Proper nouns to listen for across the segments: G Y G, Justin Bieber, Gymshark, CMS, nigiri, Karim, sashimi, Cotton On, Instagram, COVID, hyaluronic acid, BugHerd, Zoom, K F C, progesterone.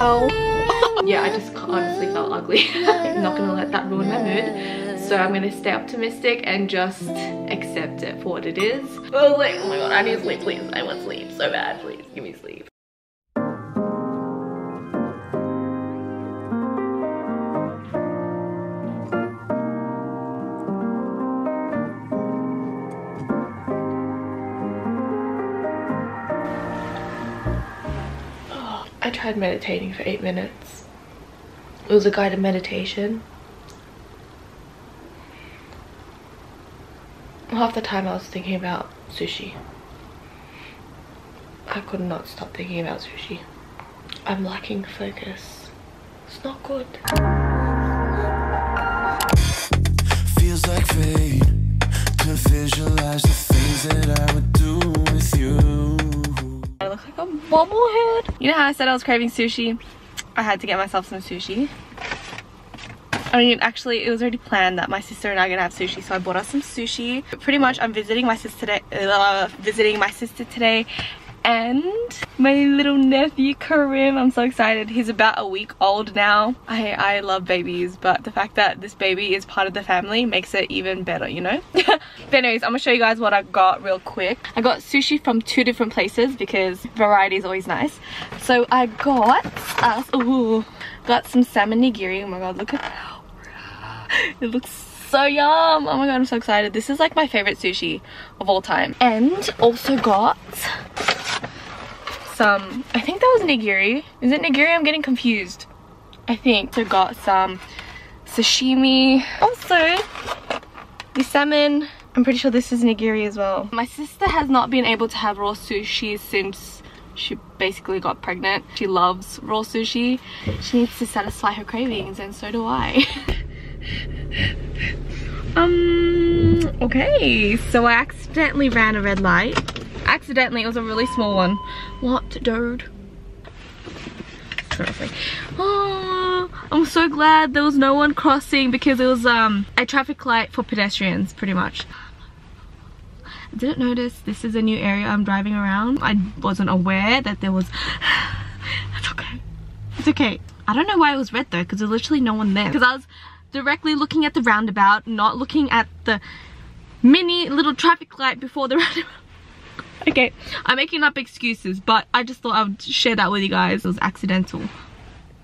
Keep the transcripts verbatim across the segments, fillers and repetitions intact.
So yeah, I just honestly felt ugly. I'm not gonna let that ruin my mood. So I'm gonna stay optimistic and just accept it for what it is. I was like, oh my god, I need sleep, please. I want sleep so bad, please give me sleep. I tried meditating for eight minutes. It was a guided meditation. Half the time I was thinking about sushi. I could not stop thinking about sushi. I'm lacking focus. It's not good. Feels like fate to visualize the things that I would do with you. Looks like a bobblehead. You know how I said I was craving sushi? I had to get myself some sushi. I mean, actually, it was already planned that my sister and I are gonna have sushi, so I bought us some sushi. Pretty much, I'm visiting my sister today. Uh, visiting my sister today, and my little nephew Karim. I'm so excited. He's about a week old now. I I love babies, but the fact that this baby is part of the family makes it even better, you know. But anyways, I'm gonna show you guys what I got real quick. I got sushi from two different places because variety is always nice. So I got us uh, ooh, got some salmon nigiri. Oh my god, look at that! It looks so yum. Oh my god, I'm so excited. This is like my favorite sushi of all time. And also got some, I think that was nigiri. Is it nigiri? I'm getting confused. I think I got some sashimi. Also, the salmon. I'm pretty sure this is nigiri as well. My sister has not been able to have raw sushi since she basically got pregnant. She loves raw sushi. She needs to satisfy her cravings, and so do I. um, okay. So I accidentally ran a red light. Accidentally, it was a really small one. What, dude? Oh, I'm so glad there was no one crossing because it was um a traffic light for pedestrians, pretty much. I didn't notice this is a new area I'm driving around. I wasn't aware that there was. It's okay. It's okay. I don't know why it was red though, because there's literally no one there. Because I was directly looking at the roundabout, not looking at the mini little traffic light before the roundabout. Okay, I'm making up excuses, but I just thought I would share that with you guys. It was accidental.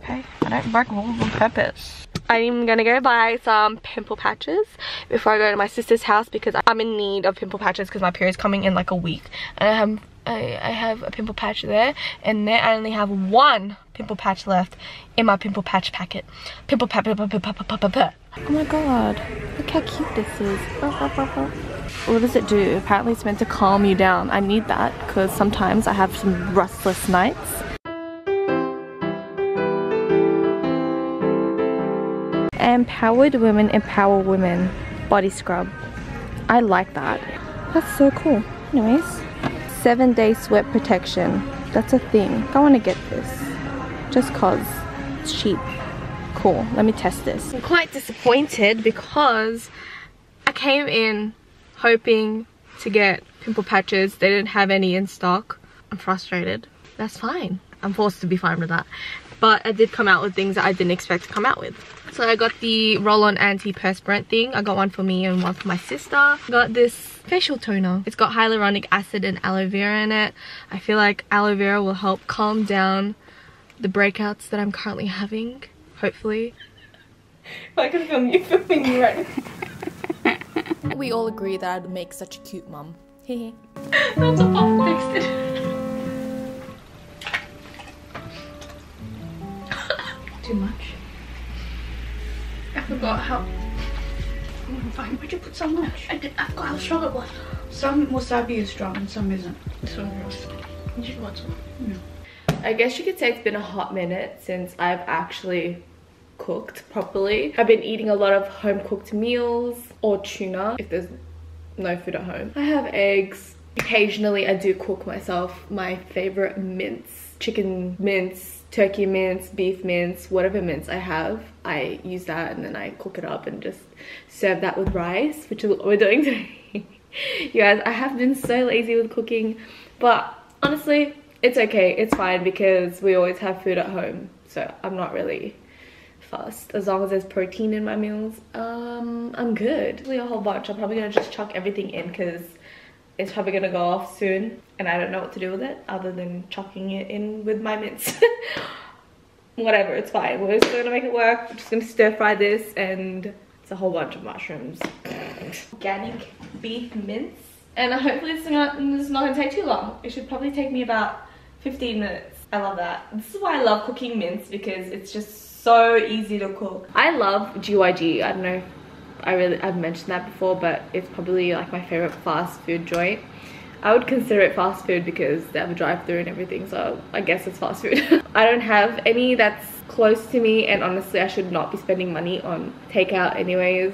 Okay, I don't break rules on purpose. I'm gonna go buy some pimple patches before I go to my sister's house because I'm in need of pimple patches because my period's coming in like a week. And I have, I, I have a pimple patch there, and there I only have one pimple patch left in my pimple patch packet. Pimple patch. Oh my god, look how cute this is. What does it do? Apparently it's meant to calm you down. I need that because sometimes I have some restless nights. Empowered women empower women. Body scrub. I like that. That's so cool. Anyways. Seven day sweat protection. That's a thing. I want to get this. Just cause. It's cheap. Cool. Let me test this. I'm quite disappointed because I came in hoping to get pimple patches. They didn't have any in stock. I'm frustrated. That's fine. I'm forced to be fine with that. But I did come out with things that I didn't expect to come out with. So I got the roll-on antiperspirant thing. I got one for me and one for my sister. I got this facial toner. It's got hyaluronic acid and aloe vera in it. I feel like aloe vera will help calm down the breakouts that I'm currently having. Hopefully. I can film you filming me right now. We all agree that I'd make such a cute mum. Hehe. That's a pop texted. Too much. I forgot how. I'm gonna find. Where'd you put so much? I did. I forgot how strong it was. Some wasabi is strong and some isn't. So gross. You should want some. No. I guess you could say it's been a hot minute since I've actually cooked properly. I've been eating a lot of home cooked meals or tuna if there's no food at home. I have eggs. Occasionally I do cook myself my favorite mince, chicken mince, turkey mince, beef mince, whatever mince I have. I use that and then I cook it up and just serve that with rice, which is what we're doing today. You guys, I have been so lazy with cooking, but honestly, it's okay, it's fine because we always have food at home. so I'm not really fussed. As long as there's protein in my meals, um I'm good. Really a whole bunch. I'm probably gonna just chuck everything in because it's probably gonna go off soon and I don't know what to do with it other than chucking it in with my mince. Whatever, it's fine. We're just gonna make it work. We're just gonna stir fry this, and it's a whole bunch of mushrooms. Organic beef mince. And hopefully it's not, it's not gonna take too long. It should probably take me about fifteen minutes. I love that. This is why I love cooking mince, because it's just so easy to cook. I love G Y G. I don't know if I really, I've mentioned that before, but it's probably like my favorite fast food joint. I would consider it fast food because they have a drive-through and everything, so I guess it's fast food. I don't have any that's close to me, and honestly I should not be spending money on takeout anyways.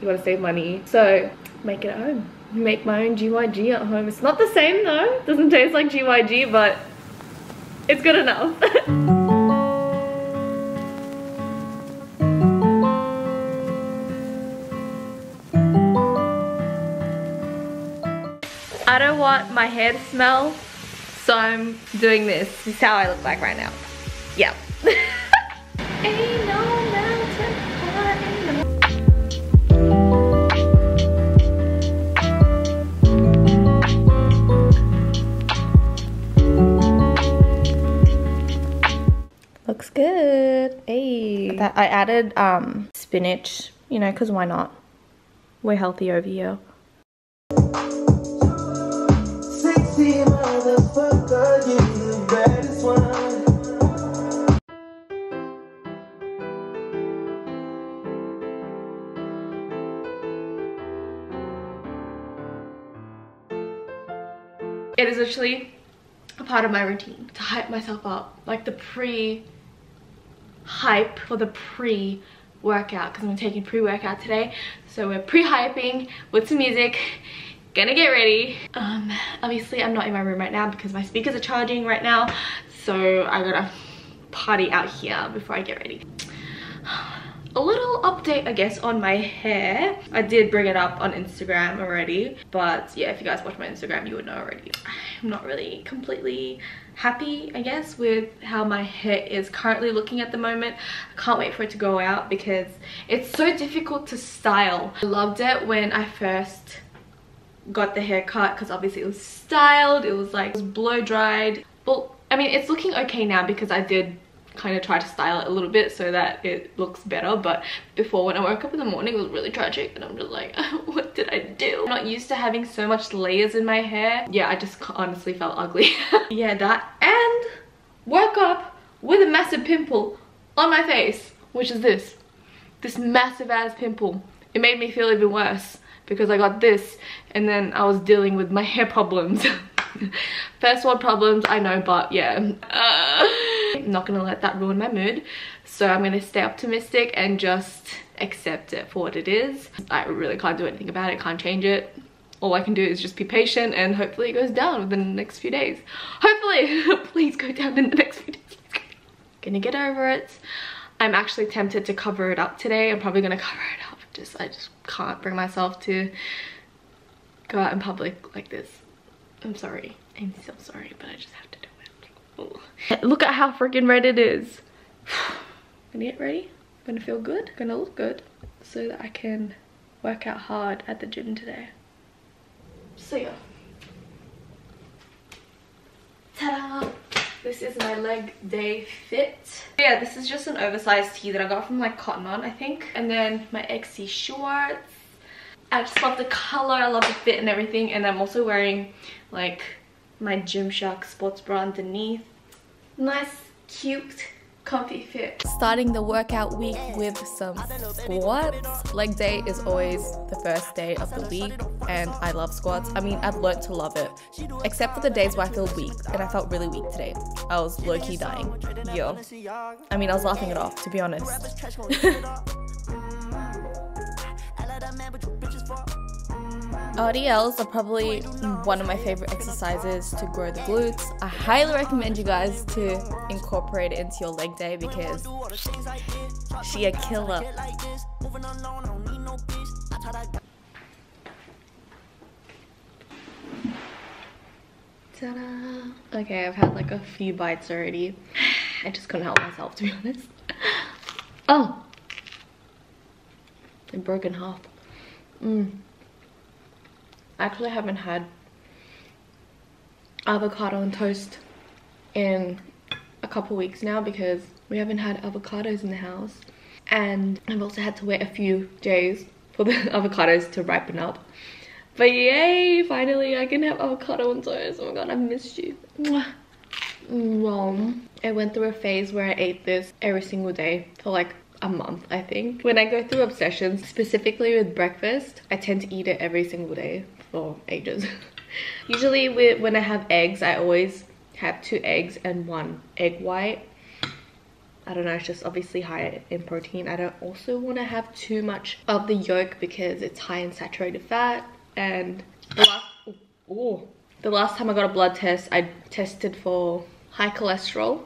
You gotta save money, so make it at home. Make my own G Y G at home. It's not the same though, it doesn't taste like G Y G, but it's good enough. I don't want my hair to smell, so I'm doing this. This is how I look like right now. Yeah. Ain't no mountain high enough. Looks good. Hey. That, I added um, spinach, you know, because why not? We're healthy over here. Motherfucker, you the baddest one. It is literally a part of my routine to hype myself up, like the pre-hype for the pre-workout, because I'm taking pre-workout today. So we're pre-hyping with some music. Gonna get ready. Um obviously I'm not in my room right now because my speakers are charging right now, so I gotta party out here before I get ready. A little update I guess on my hair. I did bring it up on Instagram already, but yeah, if you guys watch my Instagram you would know already. I'm not really completely happy I guess with how my hair is currently looking at the moment. I can't wait for it to grow out because it's so difficult to style. I loved it when I first got the haircut because obviously it was styled, it was like it was blow dried. Well, I mean it's looking okay now because I did kind of try to style it a little bit so that it looks better, but before when I woke up in the morning it was really tragic and I'm just like, what did I do? I'm not used to having so much layers in my hair. Yeah, I just honestly felt ugly. Yeah, that, and woke up with a massive pimple on my face, which is this this massive ass pimple. It made me feel even worse because I got this and then I was dealing with my hair problems. First world problems, I know, but yeah. Uh, I'm not gonna let that ruin my mood. So I'm gonna stay optimistic and just accept it for what it is. I really can't do anything about it, can't change it. All I can do is just be patient and hopefully it goes down within the next few days. Hopefully, please go down in the next few days. Gonna get over it. I'm actually tempted to cover it up today. I'm probably gonna cover it up. Just, I just can't bring myself to go out in public like this. I'm sorry. I'm so sorry, but I just have to do it. Oh. Look at how freaking red it is. I'm gonna get ready. I'm gonna feel good. I'm gonna look good so that I can work out hard at the gym today. See ya. Ta-da! This is my leg day fit. Yeah, this is just an oversized tee that I got from like Cotton On, I think. And then my X C shorts. I just love the color, I love the fit and everything. And I'm also wearing like my Gymshark sports bra underneath. Nice, cute, comfy fit. Starting the workout week with some squats. Leg day is always the first day of the week and I love squats. I mean, I've learned to love it, except for the days where I feel weak, and I felt really weak today. I was low-key dying. Yo, I mean, I was laughing it off, to be honest. R D Ls are probably one of my favorite exercises to grow the glutes. I highly recommend you guys to incorporate it into your leg day because she a killer. Ta-da. Okay, I've had like a few bites already. I just couldn't help myself, to be honest. Oh, it broke in half. Mm. I actually haven't had avocado on toast in a couple weeks now because we haven't had avocados in the house, and I've also had to wait a few days for the avocados to ripen up. But yay, finally I can have avocado on toast. Oh my god, I missed you. Well, I went through a phase where I ate this every single day for like a month, I think. When I go through obsessions, specifically with breakfast, I tend to eat it every single day for ages. Usually when I have eggs, I always have two eggs and one egg white. I don't know, it's just obviously high in protein. I don't also want to have too much of the yolk because it's high in saturated fat. And the last, ooh, the last time I got a blood test, I tested for high cholesterol.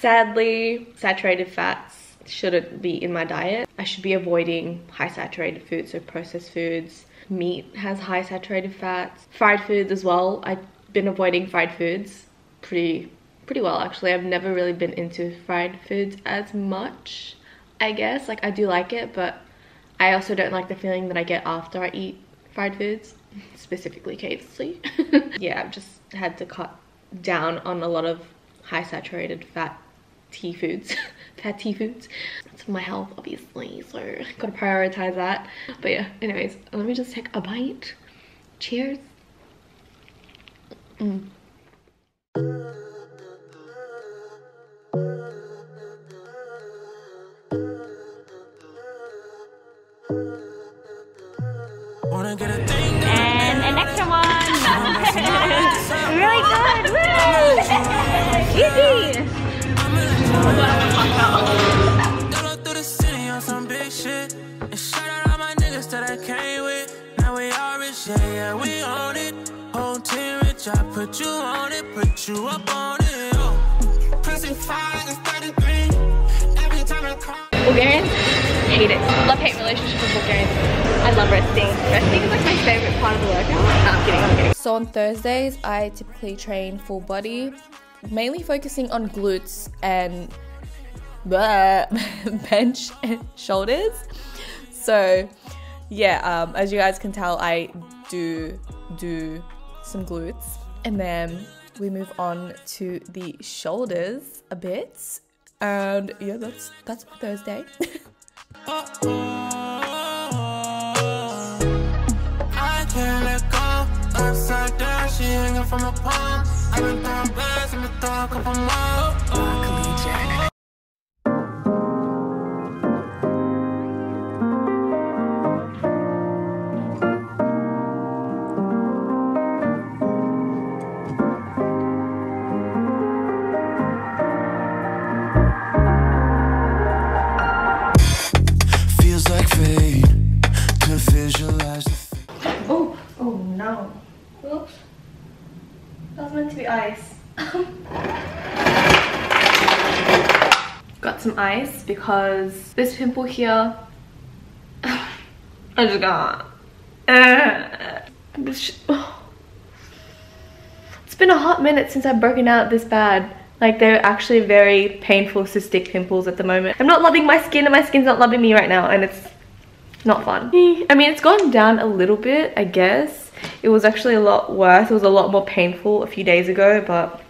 Sadly, saturated fats shouldn't be in my diet. I should be avoiding high saturated foods, so processed foods. Meat has high saturated fats. Fried foods as well. I've been avoiding fried foods pretty pretty well, actually. I've never really been into fried foods as much, I guess. Like, I do like it, but I also don't like the feeling that I get after I eat fried foods, specifically K F C. Yeah, I've just had to cut down on a lot of high saturated fatty foods. Fatty foods. It's for my health, obviously, so gotta prioritize that. But yeah, anyways, let me just take a bite. Cheers. Mm. And an extra one! Really good! Woo! Easy! Through the city on some big shit. And shout out all my niggas that I came with. Now we all rich, yeah, yeah, we own it. Whole team rich, I put you on it, put you up on it. Pressing five is thirty-three. Every time I cry. Bulgarians hate it. Love-hate relationship with Bulgarians. I love resting. Resting is like my favorite part of the workout. No, I'm kidding, I'm kidding. So on Thursdays, I typically train full body, mainly focusing on glutes and blah, bench and shoulders. So yeah, um, as you guys can tell, I do do some glutes. And then we move on to the shoulders a bit. And yeah, that's, that's Thursday. She hanging from a palm. I've been throwing bags in the dark of a mile. Feels like fate to visualize the fate. Oh, oh no. Oops. That was meant to be ice. Got some ice because this pimple here, I just got it's been a hot minute since I've broken out this bad. Like, they're actually very painful cystic pimples at the moment. I'm not loving my skin and my skin's not loving me right now, and it's not fun. I mean, it's gone down a little bit, I guess. It was actually a lot worse. It was a lot more painful a few days ago, but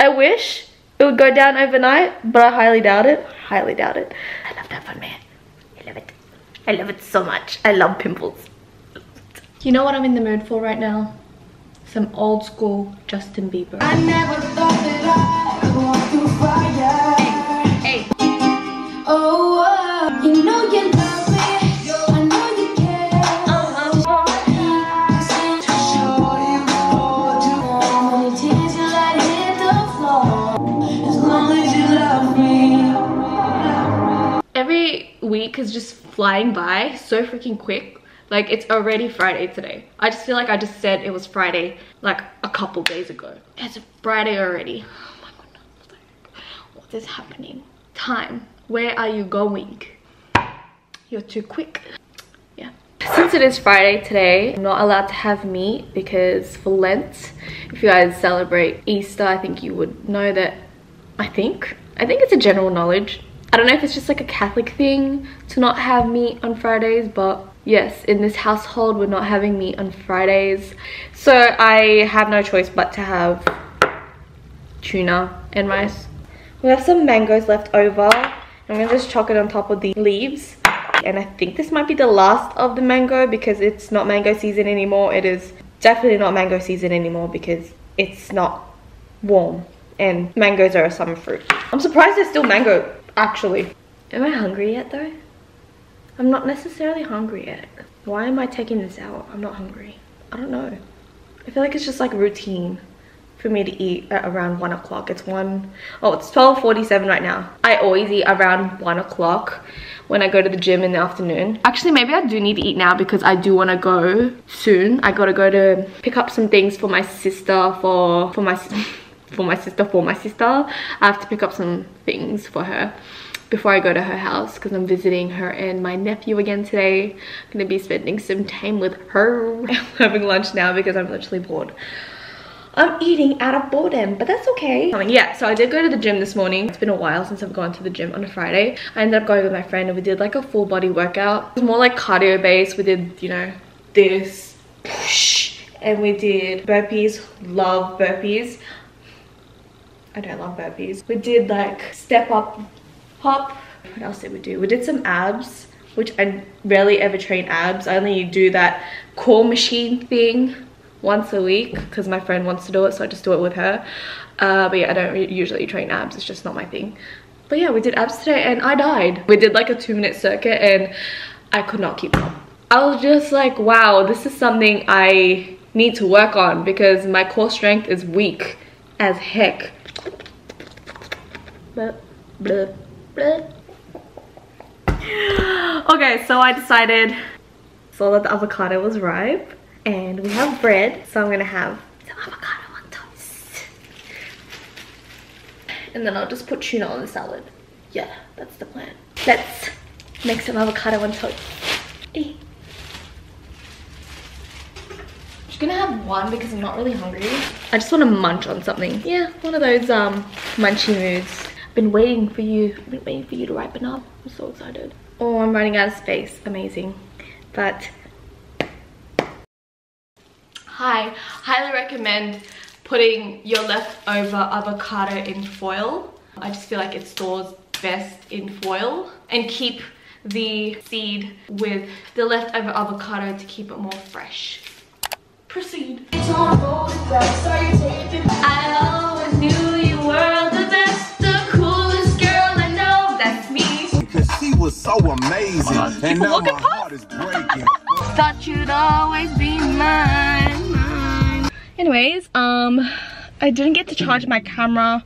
I wish it would go down overnight, but I highly doubt it. Highly doubt it. I love that one, man. I love it. I love it so much. I love pimples. You know what I'm in the mood for right now? Some old school Justin Bieber. I never thought that I would walk through fire. Hey, hey. Oh, uh, you know you love me. Week is just flying by so freaking quick. Like, it's already Friday today. I just feel like I just said it was Friday like a couple days ago. It's Friday already. Oh my goodness. What is happening? Time, where are you going? You're too quick. Yeah. Since it is Friday today, I'm not allowed to have meat because for Lent, if you guys celebrate Easter, I think you would know that. I think I think it's a general knowledge. I don't know if it's just like a Catholic thing to not have meat on Fridays, but yes, in this household we're not having meat on Fridays. So I have no choice but to have tuna and rice. We have some mangoes left over. I'm gonna just chuck it on top of the leaves. And I think this might be the last of the mango because it's not mango season anymore. It is definitely not mango season anymore because it's not warm and mangoes are a summer fruit. I'm surprised there's still mango, actually. Am I hungry yet though? I'm not necessarily hungry yet. Why am I taking this out? I'm not hungry. I don't know. I feel like it's just like routine for me to eat at around one o'clock. It's one... Oh, it's twelve forty-seven right now. I always eat around one o'clock when I go to the gym in the afternoon. Actually, maybe I do need to eat now because I do want to go soon. I gotta go to pick up some things for my sister, for... For my... For my sister, for my sister. I have to pick up some things for her before I go to her house because I'm visiting her and my nephew again today. I'm gonna be spending some time with her. I'm having lunch now because I'm literally bored. I'm eating out of boredom, but that's okay. I mean, yeah, so I did go to the gym this morning. It's been a while since I've gone to the gym on a Friday. I ended up going with my friend and we did like a full body workout. It was more like cardio based. We did, you know, this, and we did burpees. Love burpees. I don't love burpees. We did like step up, hop. What else did we do? We did some abs, which I rarely ever train abs. I only do that core machine thing once a week because my friend wants to do it, so I just do it with her. Uh, but yeah, I don't usually train abs. It's just not my thing. But yeah, we did abs today and I died. We did like a two minute circuit and I could not keep up. I was just like, wow, this is something I need to work on because my core strength is weak as heck. Blah, blah, blah. Okay, so I decided, saw that the avocado was ripe and we have bread, so I'm gonna have some avocado on toast and then I'll just put tuna on the salad. Yeah, that's the plan. Let's make some avocado on toast. I'm just gonna have one because I'm not really hungry. I just want to munch on something. Yeah, one of those um munchy moods. Been waiting for you. I've been waiting for you to ripen up. I'm so excited. Oh, I'm running out of space. Amazing. But hi, highly recommend putting your leftover avocado in foil. I just feel like it stores best in foil, and keep the seed with the leftover avocado to keep it more fresh. Proceed. It's on photographs. Are you taking? I always knew you were the best, the coolest girl I know. That's me. Because she was so amazing, oh, and now my heart is breaking. Thought you'd always be mine, mine. Anyways, um, I didn't get to charge my camera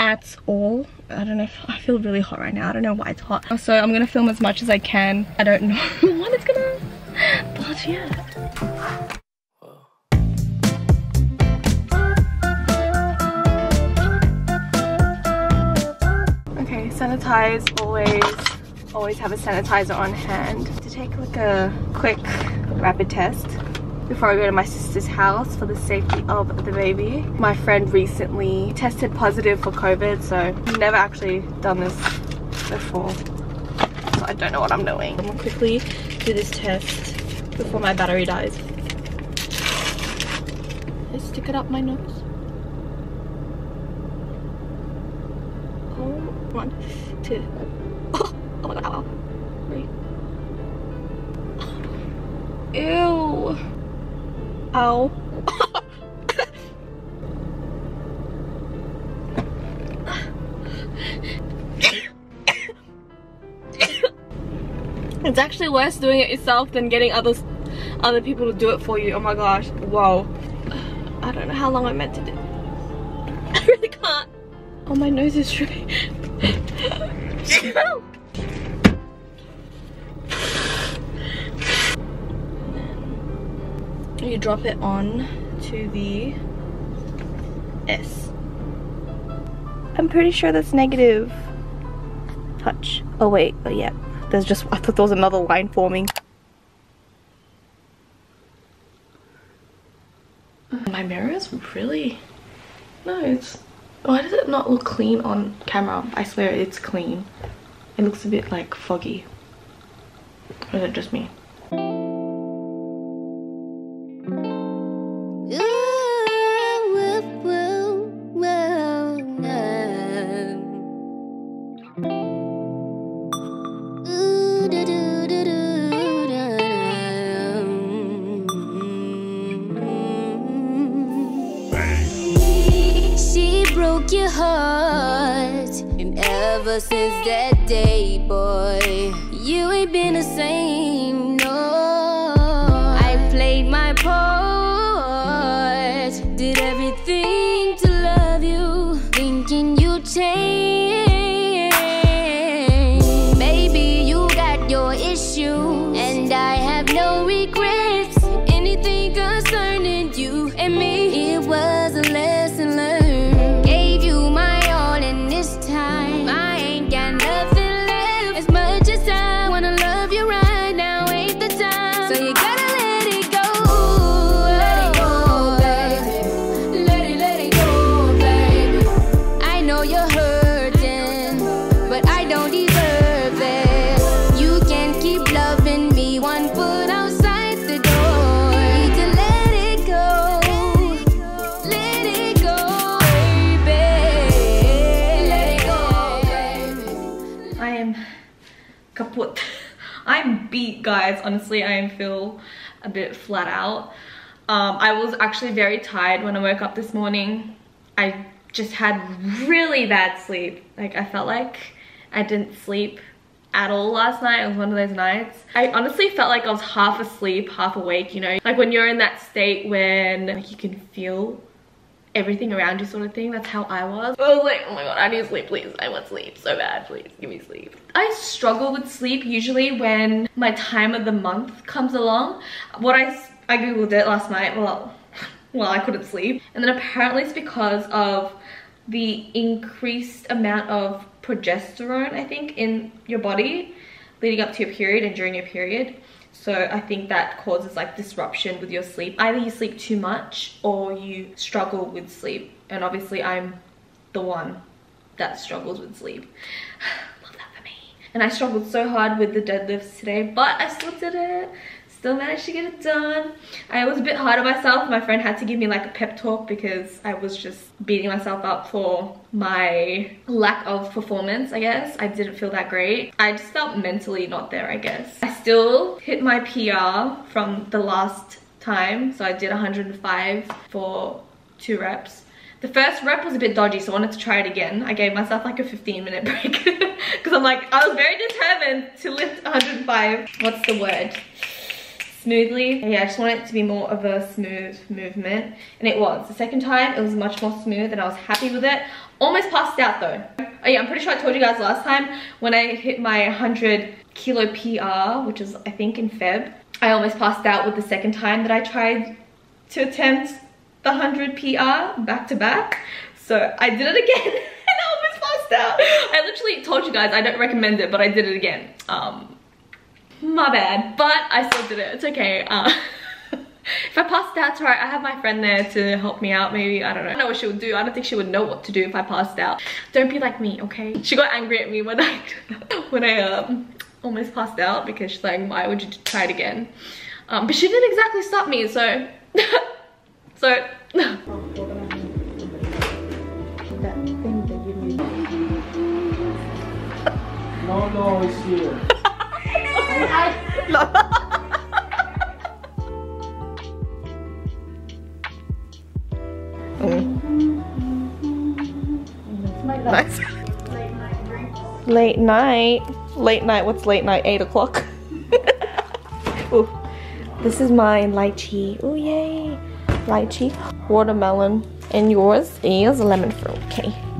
at all. I don't know if I feel really hot right now. I don't know why it's hot. So I'm gonna film as much as I can. I don't know what it's gonna. But yeah. Sanitize, always always have a sanitizer on hand. To take like a quick rapid test before I go to my sister's house for the safety of the baby. My friend recently tested positive for COVID, so I've never actually done this before, so I don't know what I'm doing. I'm gonna quickly do this test before my battery dies. I stick it up my nose. One, two, oh, oh my god, three. Ew. Ow. It's actually worse doing it yourself than getting others, other people to do it for you. Oh my gosh, whoa. I don't know how long I meant to do. I really can't. Oh, my nose is dripping. Oh. And then you drop it on to the S. I'm pretty sure that's negative. Touch. Oh wait, oh yeah. There's just, I thought there was another line forming. mirrors, really? No, it's... Why does it not look clean on camera? I swear it's clean. It looks a bit like foggy. Or is it just me? Your heart, and ever since that day, boy, you ain't been the same. No, I played my part, did everything to love you, thinking you'd change. Maybe you got your issue, and I have no regrets. Anything concerning you and me, it was a lesson learned. Kaput. I'm beat, guys. Honestly, I feel a bit flat out. Um, I was actually very tired when I woke up this morning. I just had really bad sleep. Like, I felt like I didn't sleep at all last night. It was one of those nights. I honestly felt like I was half asleep, half awake, you know? Like, when you're in that state when like, you can feel everything around you sort of thing. That's how I was. I was like, oh my god, I need sleep, please. I want sleep so bad, please give me sleep. I struggle with sleep usually when my time of the month comes along. What I, I googled it last night, well, well, I couldn't sleep. And then apparently it's because of the increased amount of progesterone, I think, in your body leading up to your period and during your period. So I think that causes like disruption with your sleep. Either you sleep too much or you struggle with sleep. And obviously I'm the one that struggles with sleep. Love that for me. And I struggled so hard with the deadlifts today, but I still did it. Still managed to get it done. I was a bit hard on myself. My friend had to give me like a pep talk because I was just beating myself up for my lack of performance, I guess. I didn't feel that great. I just felt mentally not there, I guess. I still hit my P R from the last time. So I did one hundred and five for two reps. The first rep was a bit dodgy, so I wanted to try it again. I gave myself like a fifteen minute break because I'm like, I was very determined to lift one hundred and five. What's the word? Smoothly. Yeah, I just want it to be more of a smooth movement, and it was. The second time it was much more smooth and I was happy with it. Almost passed out though. Oh yeah, I'm pretty sure I told you guys last time when I hit my one hundred kilo P R, which is I think in Feb, I almost passed out with the second time that I tried to attempt the one hundred P R back to back. So I did it again and I almost passed out. I literally told you guys I don't recommend it, but I did it again. Um, My bad, but I still did it. It's okay. Uh, if I passed out, it's alright. I have my friend there to help me out. Maybe, I don't know. I don't know what she would do. I don't think she would know what to do if I passed out. Don't be like me, okay? She got angry at me when I when I um, almost passed out because she's like, "Why would you try it again?" Um, but she didn't exactly stop me, so so. That thing that you need. No, no, it's here. mm. Nice. Late night. Late night. What's late night? Eight o'clock. Ooh, this is mine. Lychee. Oh yay! Lychee, watermelon, and yours is lemon fruit. Okay.